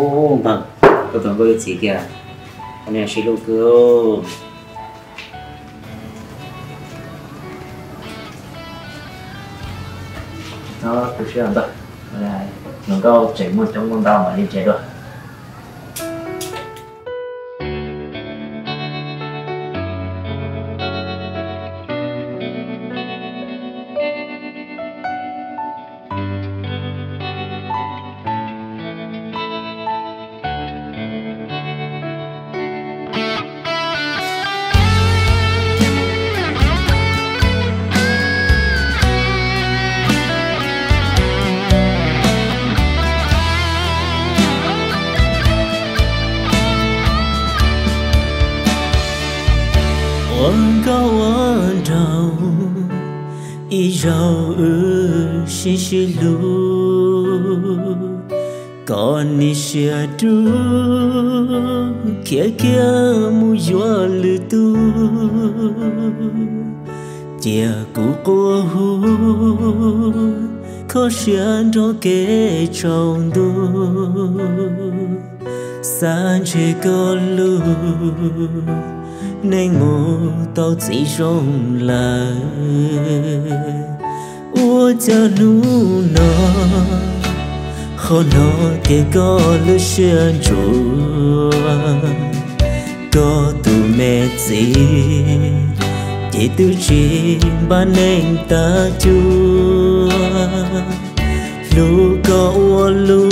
ôm bằng tôi còn có gì kìa anh em sẽ lôi cứu nó thực sự là nó có chảy một trong con tao mà đi chảy được. Ôn câu ôn trầu y rầu ư xí xí lu còn ni xia tu kia kia mu yo lư tu chia cũ cô hu khó xia cho kê trong tu san che cô lu nên mù tao chỉ rong là u cho nu nó khó nó kể có lối xuyên chùa có tụi mẹ gì chỉ tư chi ban nên ta chua lu có u lu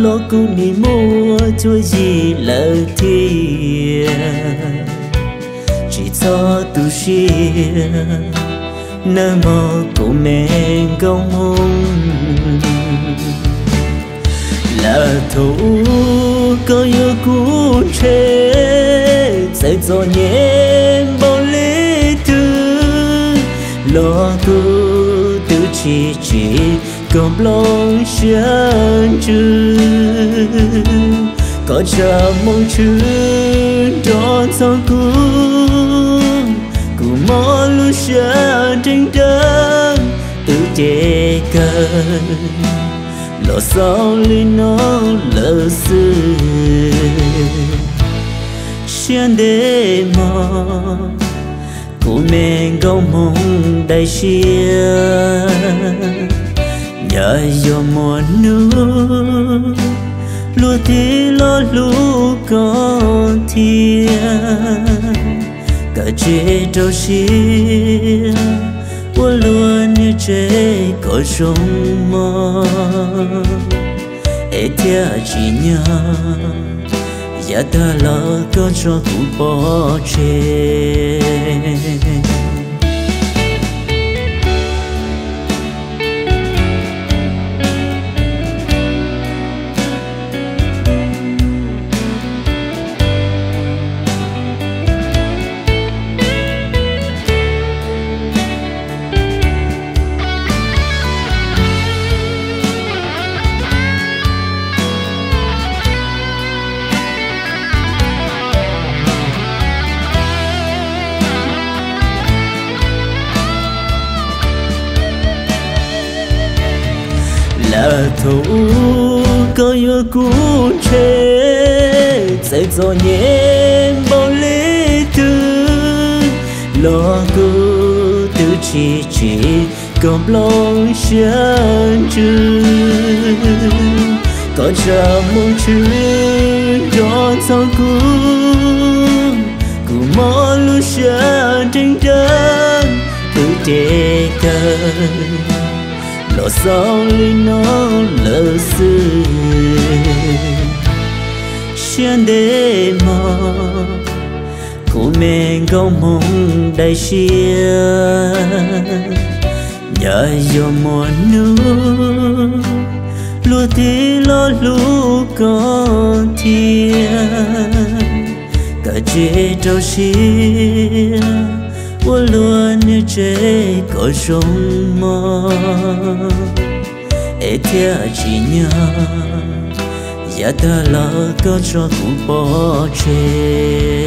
lo cũng đi mua chúa gì lỡ thi chỉ cho tu sĩ nam mô của mẹ công hùng là thủ có yêu cũ trẻ sẽ cho nhé bao lý thứ lo tu tự chỉ cầm lòng chân chữ có chờ mong chữ đón sau cùng mò lối xa trên đất tự che cần lo sao lên nó lỡ xưa xuyên để mò của mình gông mong đại xia nhờ dù mùa nước lúa thì lo lũ con thia cả chế trâu xia qua luôn như chế có sông mơ ê thia chỉ nhớ dạ ta lo có cho cụ bỏ chê. Là thủ có yêu cũ trẻ sẽ cho nhé bao lý thứ lo cứ tự chỉ cầm lòng chân chữ có chờ mong chữ đón sau cùng mò lối xa trên đất tự trẻ cần lo sao lên nó lỡ xưa xuyên để mò của mình gông mong đại xia nhờ dù mùa nước lúa thì lo lũ con thia cả chế trâu xia qua luôn như chế có sông mơ ê thia chỉ nhớ dạ ta lo có cho cụ bỏ chê.